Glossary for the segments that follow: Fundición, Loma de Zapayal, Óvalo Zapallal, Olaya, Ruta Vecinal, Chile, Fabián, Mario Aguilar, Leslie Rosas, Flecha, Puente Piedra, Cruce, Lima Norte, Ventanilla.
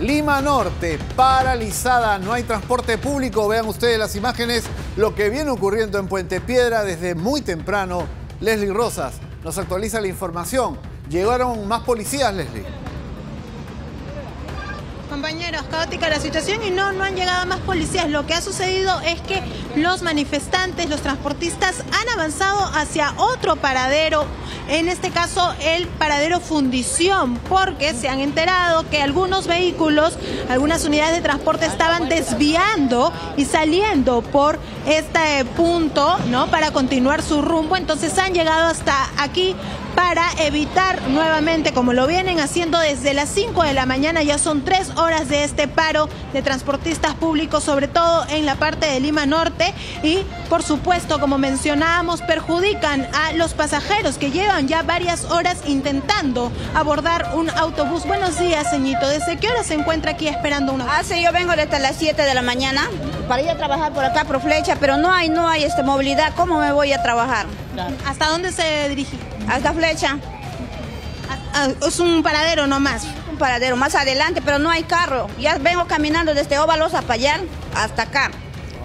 Lima Norte, paralizada, no hay transporte público. Vean ustedes las imágenes, lo que viene ocurriendo en Puente Piedra desde muy temprano. Leslie Rosas nos actualiza la información. Llegaron más policías, Leslie. Compañeros, caótica la situación y no han llegado más policías. Lo que ha sucedido es que los manifestantes, los transportistas han avanzado hacia otro paradero, en este caso el paradero Fundición, porque se han enterado que algunos vehículos, algunas unidades de transporte estaban desviando y saliendo por este punto, ¿no?, para continuar su rumbo. Entonces han llegado hasta aquí para evitar nuevamente, como lo vienen haciendo desde las 5 de la mañana, ya son 3 horas de este paro de transportistas públicos, sobre todo en la parte de Lima Norte, y por supuesto, como mencionábamos, perjudican a los pasajeros que llevan ya varias horas intentando abordar un autobús. Buenos días, señito. ¿Desde qué hora se encuentra aquí esperando un autobús? Sí, yo vengo desde las 7 de la mañana para ir a trabajar por acá, por Flecha, pero no hay movilidad. ¿Cómo me voy a trabajar? Claro. ¿Hasta dónde se dirige? Hasta Flecha. Es un paradero nomás. Sí, un paradero más adelante, pero no hay carro. Ya vengo caminando desde Óvalo Zapallal hasta acá.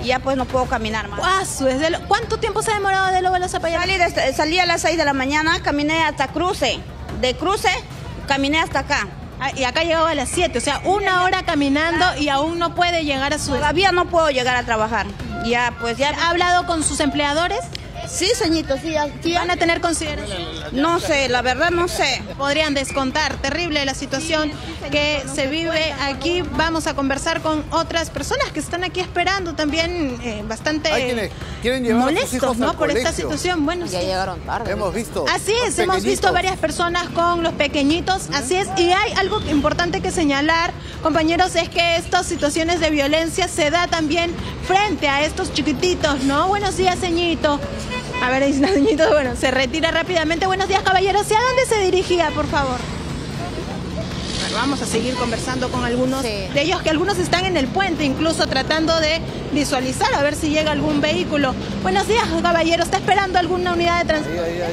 Y ya pues no puedo caminar más. ¿Cuánto tiempo se ha demorado del Óvalo Zapallal? Salí a las 6 de la mañana, caminé hasta Cruce. De Cruce caminé hasta acá. Y acá llegaba a las 7, o sea, una hora caminando y aún no puede llegar a su... Todavía no puedo llegar a trabajar. Ya pues ya... ¿Ha hablado con sus empleadores? Sí, señorito, sí. ¿Van a tener consideración? No sé, la verdad no sé. Podrían descontar. Terrible la situación que se vive aquí. Vamos a conversar con otras personas que están aquí esperando también, bastante quieren llevar molestos, a sus hijos, ¿no?, al por colegio. Esta situación. Bueno, ya llegaron tarde. Hemos visto. Así es, hemos visto varias personas con los pequeñitos. Así es, y hay algo importante que señalar, compañeros, es que estas situaciones de violencia se da también frente a estos chiquititos, ¿no? Buenos días, señito. A ver, señorito, bueno, se retira rápidamente. Buenos días, caballeros. ¿Hacia dónde se dirigía, por favor? Bueno, vamos a seguir conversando con algunos de ellos, que algunos están en el puente, incluso tratando de visualizar, a ver si llega algún vehículo. Buenos días, caballero. ¿Está esperando alguna unidad de transporte?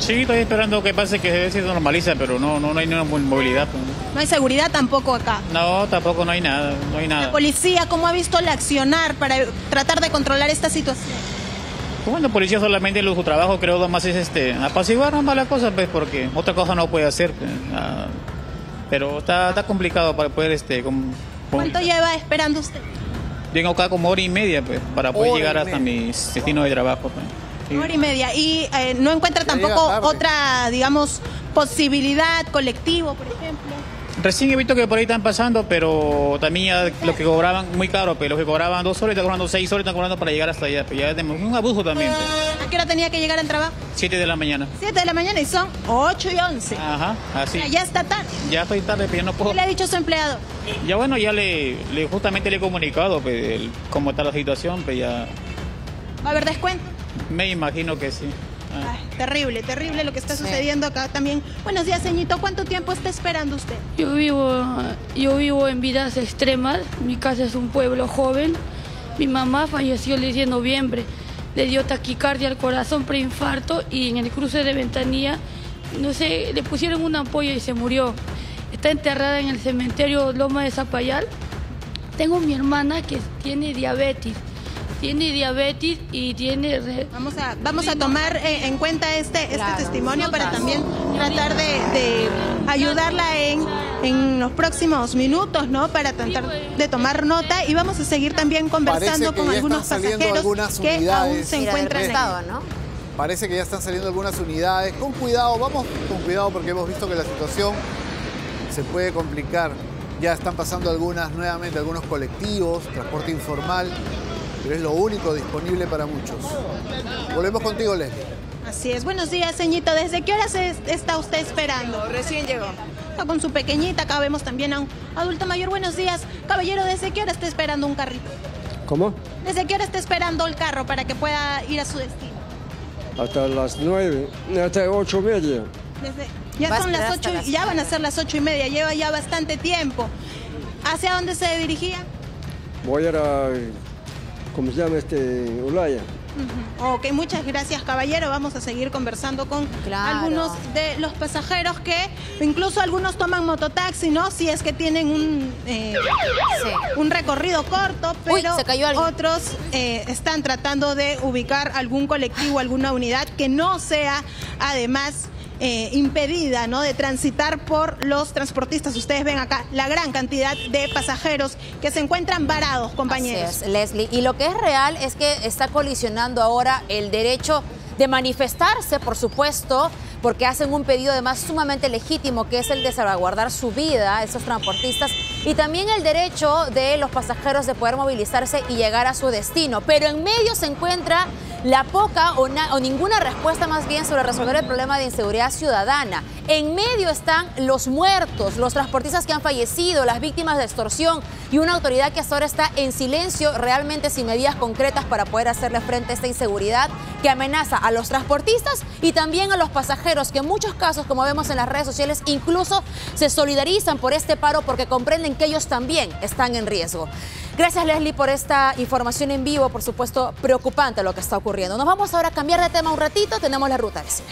Sí, estoy esperando que pase, que a veces se normaliza, pero no hay ninguna movilidad. No hay seguridad tampoco acá. No, tampoco no hay nada, no hay nada. La policía, ¿cómo ha visto el accionar para tratar de controlar esta situación? Bueno, policía solamente su trabajo, creo, nomás es apaciguar nomás la cosa, pues, porque otra cosa no puede hacer. Pero está complicado para poder... ¿Cuánto lleva esperando usted? Vengo acá como hora y media, pues, para poder llegar hasta mi destino de trabajo. Pues. Sí. Hora y media. ¿Y no encuentra tampoco otra, digamos, posibilidad, colectivo, por ejemplo? Recién he visto que por ahí están pasando, pero también ya los que cobraban muy caro, pero los que cobraban 2 horas, están cobrando 6 horas, están cobrando para llegar hasta allá. Pero ya tenemos un abuso también. Pues. ¿A qué hora tenía que llegar al trabajo? 7 de la mañana. 7 de la mañana y son 8 y 11. Ajá, así. O sea, ya está tarde. Ya estoy tarde, pero ya no puedo. ¿Qué le ha dicho su empleado? Ya bueno, ya justamente le he comunicado cómo está la situación, pues ya... ¿Va a haber descuento? Me imagino que sí. Ay, terrible lo que está sucediendo acá también. Buenos días, señorito. ¿Cuánto tiempo está esperando usted? Yo vivo en vidas extremas. Mi casa es un pueblo joven. Mi mamá falleció el 10 de noviembre. Le dio taquicardia al corazón, preinfarto, y en el cruce de Ventanilla, no sé, le pusieron una ampolla y se murió. Está enterrada en el cementerio Loma de Zapayal. Tengo mi hermana que tiene diabetes. Vamos a tomar en cuenta este testimonio para también tratar de ayudarla en los próximos minutos, ¿no? Para tratar de tomar nota, y vamos a seguir también conversando con algunos pasajeros que aún se encuentran ahí. Parece que ya están saliendo algunas unidades. Con cuidado, vamos con cuidado, porque hemos visto que la situación se puede complicar. Ya están pasando algunos colectivos, transporte informal, pero es lo único disponible para muchos. Volvemos contigo, Leslie. Así es. Buenos días, señito. ¿Desde qué horas está usted esperando? Recién llegó. Está con su pequeñita. Acá vemos también a un adulto mayor. Buenos días. Caballero, ¿desde qué hora está esperando un carrito? ¿Cómo? ¿Desde qué hora está esperando el carro para que pueda ir a su destino? Hasta las 9, hasta 8:30. Ya son las 8 y ya van a ser las 8:30. Lleva ya bastante tiempo. ¿Hacia dónde se dirigía? Voy a... ¿Cómo se llama? Olaya. Ok, muchas gracias, caballero. Vamos a seguir conversando con algunos de los pasajeros que incluso algunos toman mototaxi, ¿no? Si es que tienen un recorrido corto, pero otros están tratando de ubicar algún colectivo, alguna unidad que no sea, además, impedida, ¿no?, de transitar por los transportistas. Ustedes ven acá la gran cantidad de pasajeros que se encuentran varados, compañeros. Así es, Leslie. Y lo que es real es que está colisionando ahora el derecho de manifestarse, por supuesto, porque hacen un pedido además sumamente legítimo, que es el de salvaguardar su vida, esos transportistas, y también el derecho de los pasajeros de poder movilizarse y llegar a su destino. Pero en medio se encuentra la poca o ninguna respuesta, más bien, sobre resolver el problema de inseguridad ciudadana. En medio están los muertos, los transportistas que han fallecido, las víctimas de extorsión y una autoridad que hasta ahora está en silencio, realmente sin medidas concretas para poder hacerle frente a esta inseguridad que amenaza a los transportistas y también a los pasajeros, que en muchos casos, como vemos en las redes sociales, incluso se solidarizan por este paro porque comprenden que ellos también están en riesgo. Gracias, Leslie, por esta información en vivo, por supuesto, preocupante lo que está ocurriendo. Nos vamos ahora a cambiar de tema un ratito, tenemos la ruta vecinal.